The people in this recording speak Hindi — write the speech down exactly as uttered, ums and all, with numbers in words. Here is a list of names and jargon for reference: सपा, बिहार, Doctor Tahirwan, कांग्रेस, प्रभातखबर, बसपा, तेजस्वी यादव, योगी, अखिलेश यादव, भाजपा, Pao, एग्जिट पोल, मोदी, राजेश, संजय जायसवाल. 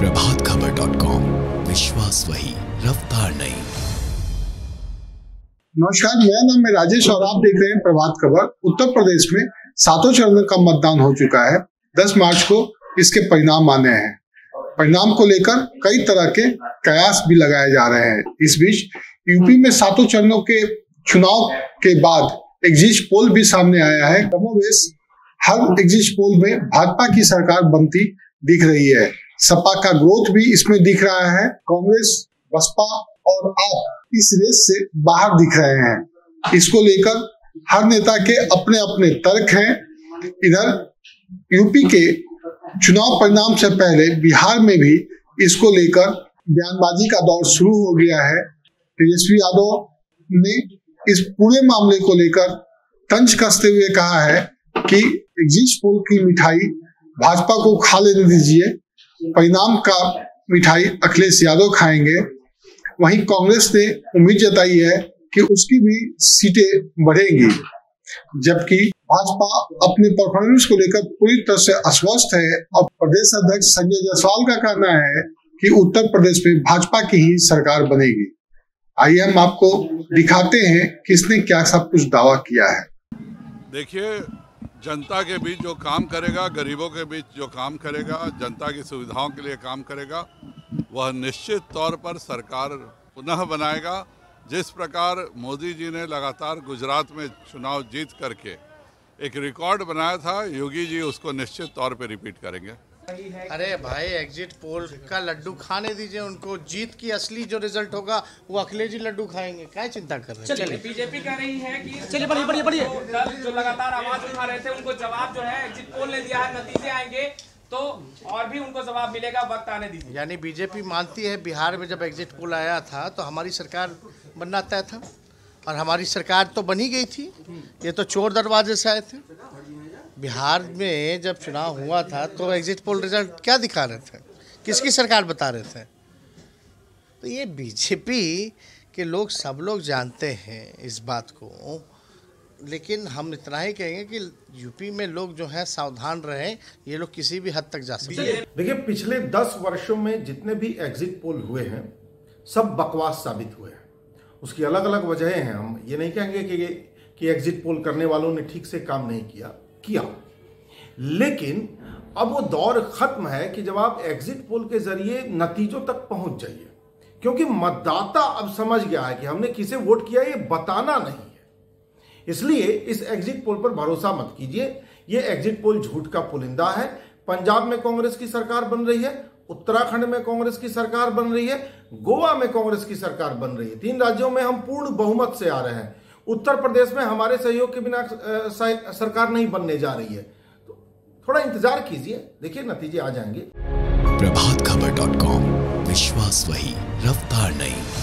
प्रभात खबर डॉट कॉम, विश्वास वही, रफ्तार नहीं। नमस्कार, मेरा नाम है राजेश और आप देख रहे हैं प्रभात खबर। उत्तर प्रदेश में सातों चरणों का मतदान हो चुका है। दस मार्च को इसके परिणाम आने हैं। परिणाम को लेकर कई तरह के कयास भी लगाए जा रहे हैं। इस बीच यूपी में सातों चरणों के चुनाव के बाद एग्जिट पोल भी सामने आया है। कमोबेश हर एग्जिट पोल में भाजपा की सरकार बनती दिख रही है। सपा का ग्रोथ भी इसमें दिख रहा है। कांग्रेस, बसपा और आप इस रेस से बाहर दिख रहे हैं। इसको लेकर हर नेता के अपने अपने तर्क हैं। इधर यूपी के चुनाव परिणाम से पहले बिहार में भी इसको लेकर बयानबाजी का दौर शुरू हो गया है। तेजस्वी यादव ने इस पूरे मामले को लेकर तंज कसते हुए कहा है कि एग्जिट पोल की मिठाई भाजपा को खा लेने दीजिए, परिणाम का मिठाई अखिलेश यादव खाएंगे। वहीं कांग्रेस ने उम्मीद जताई है कि उसकी भी सीटें बढ़ेंगी, जबकि भाजपा अपने परफॉर्मेंस को लेकर पूरी तरह से अस्वस्थ है। और प्रदेश अध्यक्ष संजय जायसवाल का कहना है कि उत्तर प्रदेश में भाजपा की ही सरकार बनेगी। आइए हम आपको दिखाते हैं किसने क्या सब कुछ दावा किया है। देखिए, जनता के बीच जो काम करेगा, गरीबों के बीच जो काम करेगा, जनता की सुविधाओं के लिए काम करेगा, वह निश्चित तौर पर सरकार पुनः बनाएगा। जिस प्रकार मोदी जी ने लगातार गुजरात में चुनाव जीत करके एक रिकॉर्ड बनाया था, योगी जी उसको निश्चित तौर पे रिपीट करेंगे। अरे भाई, एग्जिट पोल का लड्डू खाने दीजिए उनको। जीत की असली जो रिजल्ट होगा वो अखिलेश जी लड्डू खाएंगे। क्या चिंता कर रहे हैं? चलिए, बीजेपी कह रही है कि चलिए बढ़िए बढ़िए बढ़िए जो लगातार आवाज उठा रहे थे उनको जवाब जो है एग्जिट पोल ने दिया है, नतीजे आएंगे तो और भी उनको जवाब मिलेगा, वक्त आने दीजिए। यानी बीजेपी मानती है बिहार में जब एग्जिट पोल आया था तो हमारी सरकार बनना तय था और हमारी सरकार तो बनी गई थी। ये तो चोर दरवाजे से आए थे। बिहार में जब चुनाव हुआ था तो एग्जिट पोल रिजल्ट क्या दिखा रहे थे, किसकी सरकार बता रहे थे? तो ये बीजेपी के लोग सब लोग जानते हैं इस बात को, लेकिन हम इतना ही कहेंगे कि यूपी में लोग जो है सावधान रहें। ये लोग किसी भी हद तक जा सकते हैं। देखिए, पिछले दस वर्षों में जितने भी एग्जिट पोल हुए हैं सब बकवास साबित हुए हैं। उसकी अलग अलग वजहें हैं। हम ये नहीं कहेंगे कि कि एग्जिट पोल करने वालों ने ठीक से काम नहीं किया किया लेकिन अब वो दौर खत्म है कि जब आप एग्जिट पोल के जरिए नतीजों तक पहुंच जाइए, क्योंकि मतदाता अब समझ गया है कि हमने किसे वोट किया, ये बताना नहीं। इसलिए इस एग्जिट पोल पर भरोसा मत कीजिए। ये एग्जिट पोल झूठ का पुलिंदा है। पंजाब में कांग्रेस की सरकार बन रही है, उत्तराखंड में कांग्रेस की सरकार बन रही है, गोवा में कांग्रेस की सरकार बन रही है। तीन राज्यों में हम पूर्ण बहुमत से आ रहे हैं। उत्तर प्रदेश में हमारे सहयोग के बिना सरकार नहीं बनने जा रही है। तो थोड़ा इंतजार कीजिए, देखिए नतीजे आ जाएंगे। प्रभात खबर डॉट कॉम, विश्वास वही, रफ्तार नहीं।